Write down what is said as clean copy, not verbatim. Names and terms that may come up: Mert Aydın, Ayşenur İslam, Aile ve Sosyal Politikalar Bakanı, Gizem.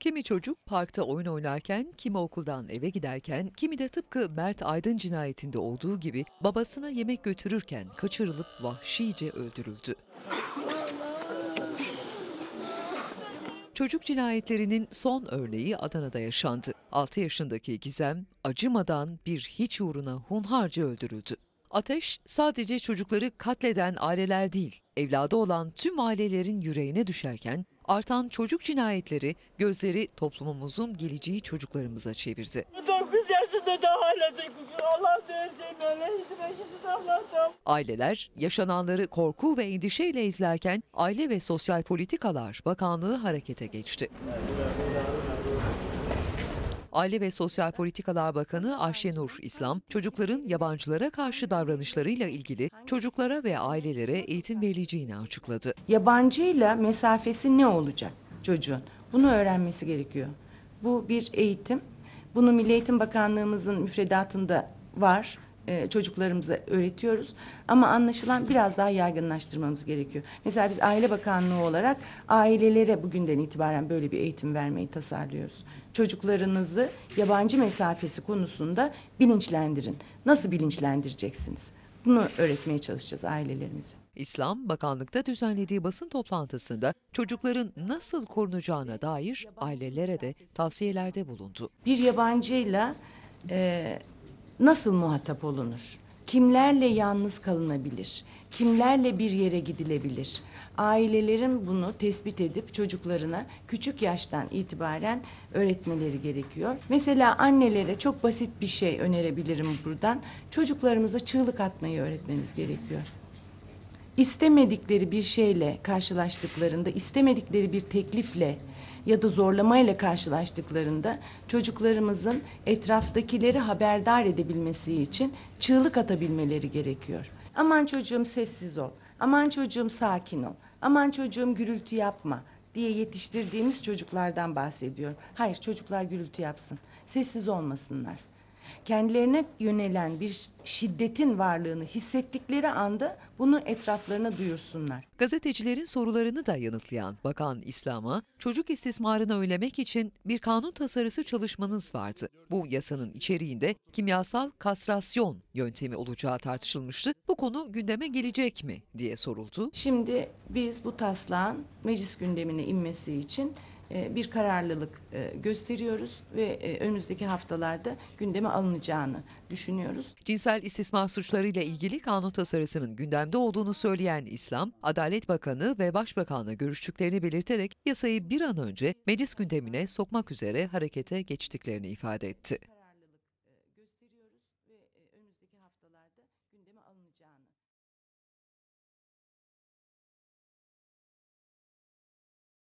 Kimi çocuk parkta oyun oynarken, kimi okuldan eve giderken, kimi de tıpkı Mert Aydın cinayetinde olduğu gibi babasına yemek götürürken kaçırılıp vahşice öldürüldü. Çocuk cinayetlerinin son örneği Adana'da yaşandı. 6 yaşındaki Gizem acımadan bir hiç uğruna hunharca öldürüldü. Ateş sadece çocukları katleden aileler değil, evladı olan tüm ailelerin yüreğine düşerken artan çocuk cinayetleri gözleri toplumumuzun geleceği çocuklarımıza çevirdi. 9 yaşında da hala aileler yaşananları korku ve endişeyle izlerken Aile ve Sosyal Politikalar Bakanlığı harekete geçti. Aile ve Sosyal Politikalar Bakanı Ayşenur İslam, çocukların yabancılara karşı davranışlarıyla ilgili çocuklara ve ailelere eğitim verileceğini açıkladı. Yabancıyla mesafesi ne olacak çocuğun? Bunu öğrenmesi gerekiyor. Bu bir eğitim. Bunu Milli Eğitim Bakanlığımızın müfredatında var. Çocuklarımıza öğretiyoruz ama anlaşılan biraz daha yaygınlaştırmamız gerekiyor. Mesela biz Aile Bakanlığı olarak ailelere bugünden itibaren böyle bir eğitim vermeyi tasarlıyoruz. Çocuklarınızı yabancı mesafesi konusunda bilinçlendirin. Nasıl bilinçlendireceksiniz? Bunu öğretmeye çalışacağız ailelerimize. İslam, bakanlıkta düzenlediği basın toplantısında çocukların nasıl korunacağına dair ailelere de tavsiyelerde bulundu. Bir yabancıyla nasıl muhatap olunur? Kimlerle yalnız kalınabilir? Kimlerle bir yere gidilebilir? Ailelerin bunu tespit edip çocuklarına küçük yaştan itibaren öğretmeleri gerekiyor. Mesela annelere çok basit bir şey önerebilirim buradan. Çocuklarımıza çığlık atmayı öğretmemiz gerekiyor. İstemedikleri bir şeyle karşılaştıklarında, istemedikleri bir teklifle ya da zorlamayla karşılaştıklarında çocuklarımızın etraftakileri haberdar edebilmesi için çığlık atabilmeleri gerekiyor. Aman çocuğum sessiz ol, aman çocuğum sakin ol, aman çocuğum gürültü yapma diye yetiştirdiğimiz çocuklardan bahsediyorum. Hayır, çocuklar gürültü yapsın, sessiz olmasınlar. Kendilerine yönelen bir şiddetin varlığını hissettikleri anda bunu etraflarına duyursunlar. Gazetecilerin sorularını da yanıtlayan Bakan İslam'a, çocuk istismarını önlemek için bir kanun tasarısı çalışmanız vardı. Bu yasanın içeriğinde kimyasal kastrasyon yöntemi olacağı tartışılmıştı. Bu konu gündeme gelecek mi diye soruldu. Şimdi biz bu taslağın meclis gündemine inmesi için bir kararlılık gösteriyoruz ve önümüzdeki haftalarda gündeme alınacağını düşünüyoruz. Cinsel istismar suçlarıyla ilgili kanun tasarısının gündemde olduğunu söyleyen İslam, Adalet Bakanı ve Başbakan'la görüştüklerini belirterek yasayı bir an önce meclis gündemine sokmak üzere harekete geçtiklerini ifade etti.